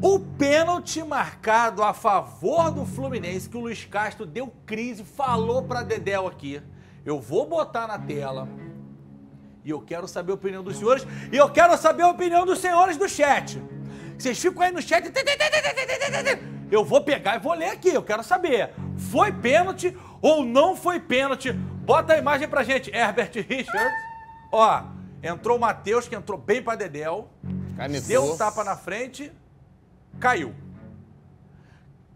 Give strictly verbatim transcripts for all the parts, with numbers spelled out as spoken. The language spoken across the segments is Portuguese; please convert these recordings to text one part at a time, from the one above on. O pênalti marcado a favor do Fluminense, que o Luiz Castro deu crise, falou para Dedel aqui. Eu vou botar na tela e eu quero saber a opinião dos senhores e eu quero saber a opinião dos senhores do chat. Vocês ficam aí no chat. Eu vou pegar e vou ler aqui, eu quero saber. Foi pênalti ou não foi pênalti? Bota a imagem pra gente, Herbert Richards. Ó, entrou o Matheus, que entrou bem pra Dedel. Canetou. Deu um tapa na frente. Caiu.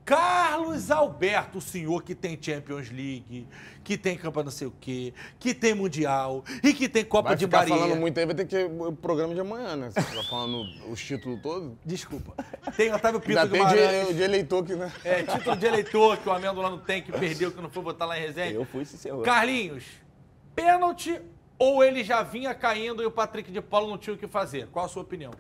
Carlos Alberto, o senhor que tem Champions League, que tem Copa não sei o quê, que tem Mundial e que tem Copa vai de Bahia. Vai falando muito aí, vai ter que ir o programa de amanhã, né? Você tá falando os títulos todos. Desculpa. Tem Otávio Pinto Guimarães. De, de eleitor que, né? É, título de eleitor que o Amêndola não tem, que perdeu, que não foi botar lá em resenha. Eu fui, sim, senhor. Carlinhos, pênalti ou ele já vinha caindo e o Patrick de Paula não tinha o que fazer? Qual a sua opinião?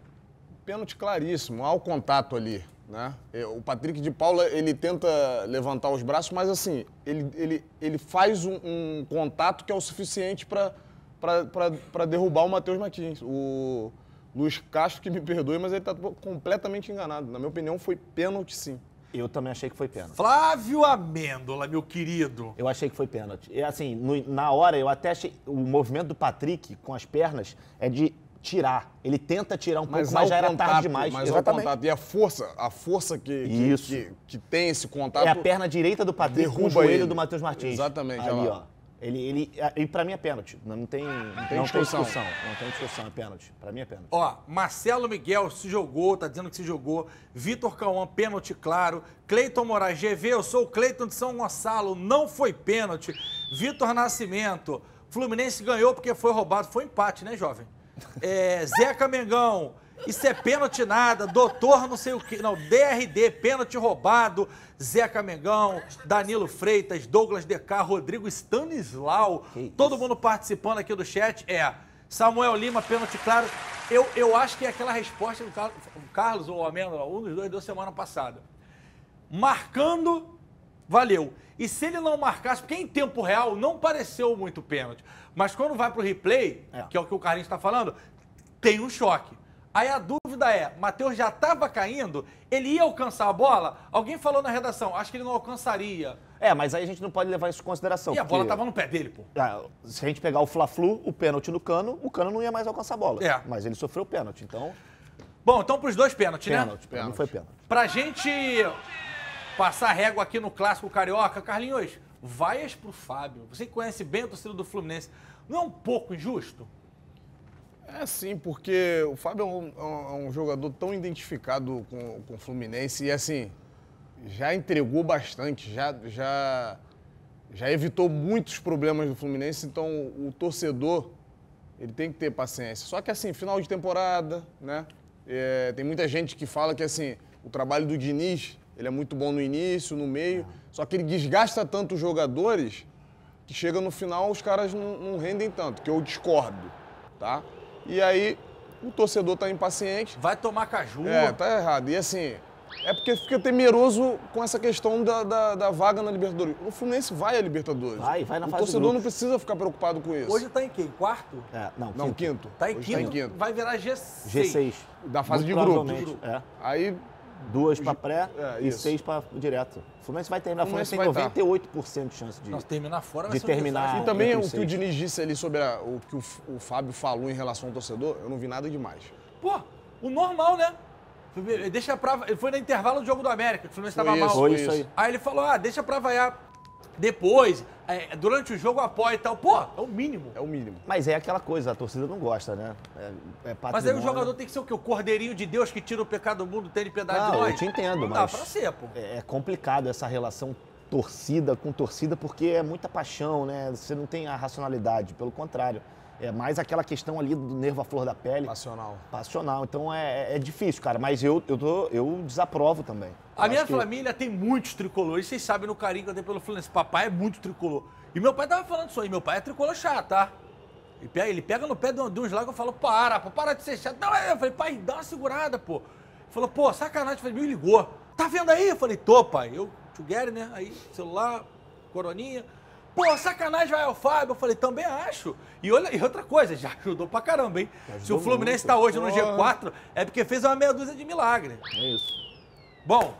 Pênalti claríssimo, há o contato ali, né? O Patrick de Paula, ele tenta levantar os braços, mas assim, ele, ele, ele faz um, um contato que é o suficiente para derrubar o Matheus Martins. O Luiz Castro, que me perdoe, mas ele está completamente enganado. Na minha opinião, foi pênalti, sim. Eu também achei que foi pênalti. Flávio Amêndola, meu querido. Eu achei que foi pênalti. E assim, no, na hora, eu até achei... O movimento do Patrick com as pernas é de... tirar. Ele tenta tirar um mas pouco, mas já era contato, tarde demais. Mas exatamente. Contato. E a força, a força que, que, que, que tem esse contato... É a perna direita do Patrick com o joelho ele. do Matheus Martins. Exatamente. Ali, ó. Ele, ele, e pra mim é pênalti. Não tem, não tem, não discussão. tem discussão. Não tem discussão, é pênalti. Pra mim é pênalti. Ó, Marcelo Miguel se jogou, tá dizendo que se jogou. Vitor Cauã, pênalti claro. Cleiton Moraes, G V, eu sou o Cleiton de São Gonçalo, não foi pênalti. Vitor Nascimento, Fluminense ganhou porque foi roubado. Foi empate, né, jovem? É, Zeca Mengão, isso é pênalti nada, doutor não sei o que, não, D R D, pênalti roubado, Zeca Mengão, Danilo Freitas, Douglas de Deca, Rodrigo Stanislau, todo mundo participando aqui do chat, é, Samuel Lima, pênalti claro, eu, eu acho que é aquela resposta do Carlos, Carlos ou Amêndola, um dos dois deu semana passada, marcando, valeu. E se ele não marcasse, porque em tempo real não pareceu muito pênalti, mas quando vai pro replay, é. que é o que o Carlinhos está falando, tem um choque. Aí a dúvida é, Matheus já estava caindo, ele ia alcançar a bola? Alguém falou na redação, acho que ele não alcançaria. É, mas aí a gente não pode levar isso em consideração. E a bola estava no pé dele, pô. Se a gente pegar o Fla-Flu, o pênalti no Cano, o Cano não ia mais alcançar a bola. É. Mas ele sofreu o pênalti, então... Bom, então pros dois pênaltis, né? Pênalti, pênalti. Não foi pênalti. Pra gente... passar régua aqui no Clássico Carioca, Carlinhos, vaias pro Fábio. Você que conhece bem o torcedor do Fluminense, não é um pouco injusto? É sim, porque o Fábio é um, é um jogador tão identificado com, com o Fluminense e assim, já entregou bastante, já, já, já evitou muitos problemas do Fluminense, então o torcedor, ele tem que ter paciência. Só que assim, final de temporada, né? É, tem muita gente que fala que assim, o trabalho do Diniz... ele é muito bom no início, no meio, só que ele desgasta tanto os jogadores que chega no final os caras não, não rendem tanto, que eu discordo, tá? E aí o torcedor tá impaciente. Vai tomar caju. É, tá errado. E assim, é porque fica temeroso com essa questão da, da, da vaga na Libertadores. O Fluminense vai à Libertadores. Vai, vai na fase do grupo. O torcedor não precisa ficar preocupado com isso. Hoje tá em quê? Em quarto? É, não, não, quinto. quinto. Tá em quinto, tá em quinto. Vai virar G seis. G seis. Da fase de grupo. É. Aí... Duas para pré é, e seis para direto. O Fluminense vai terminar fora, tem noventa e oito por cento de chance de, Nossa, terminar, fora vai de terminar. E também o que o Diniz disse ali sobre a, o que o, o Fábio falou em relação ao torcedor, eu não vi nada demais. Pô, o normal, né? Deixa pra, ele foi no intervalo do jogo do América, que o Fluminense estava mal. Foi isso aí. Aí ele falou, ah, deixa pra vaiar depois, é, durante o jogo apoia e tal. Pô, é o mínimo. É o mínimo. Mas é aquela coisa, a torcida não gosta, né? É, é mas aí o jogador tem que ser o quê? O cordeirinho de Deus que tira o pecado do mundo, tem piedade não, de nós? Eu te entendo, não mas... dá pra ser, pô. É, é complicado essa relação torcida com torcida, porque é muita paixão, né? Você não tem a racionalidade, pelo contrário. É mais aquela questão ali do nervo à flor da pele. Passional. Passional. Então é, é difícil, cara. Mas eu, eu, tô, eu desaprovo também. Eu a minha que... família tem muitos tricolores. Vocês sabem no carinho que eu tenho pelo Fluminense. Papai é muito tricolor. E meu pai tava falando isso aí. Meu pai é tricolor chato, tá? Ele pega, ele pega no pé de uns lá que eu falo, para, pô, para de ser chato. Não, eu falei, pai, dá uma segurada, pô. Ele falou, pô, sacanagem. Eu falei, me ligou. Tá vendo aí? Eu falei, tô, pai. Eu, together, né? Aí, celular, coroninha. Pô, sacanagem vai ao Fábio. Eu falei, também acho. E, olha, e outra coisa, já ajudou pra caramba, hein? Se o Fluminense muito. tá hoje no G quatro, é porque fez uma meia dúzia de milagre. É isso. Bom,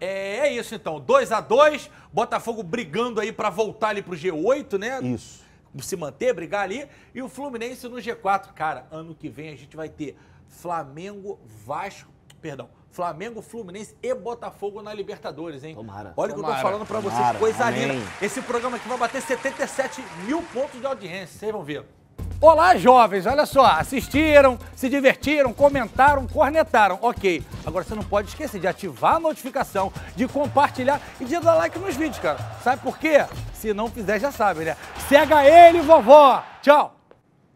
é, é isso então. dois a dois, Botafogo brigando aí para voltar ali pro G oito, né? Isso. Se manter, brigar ali. E o Fluminense no G quatro. Cara, ano que vem a gente vai ter Flamengo, Vasco, perdão, Flamengo, Fluminense e Botafogo na Libertadores, hein? Tomara. Olha o que eu tô falando pra vocês, tomara, coisa linda. Esse programa aqui vai bater setenta e sete mil pontos de audiência, vocês vão ver. Olá, jovens, olha só, assistiram, se divertiram, comentaram, cornetaram, ok. Agora você não pode esquecer de ativar a notificação, de compartilhar e de dar like nos vídeos, cara. Sabe por quê? Se não fizer, já sabe, né? Cega ele, vovó! Tchau!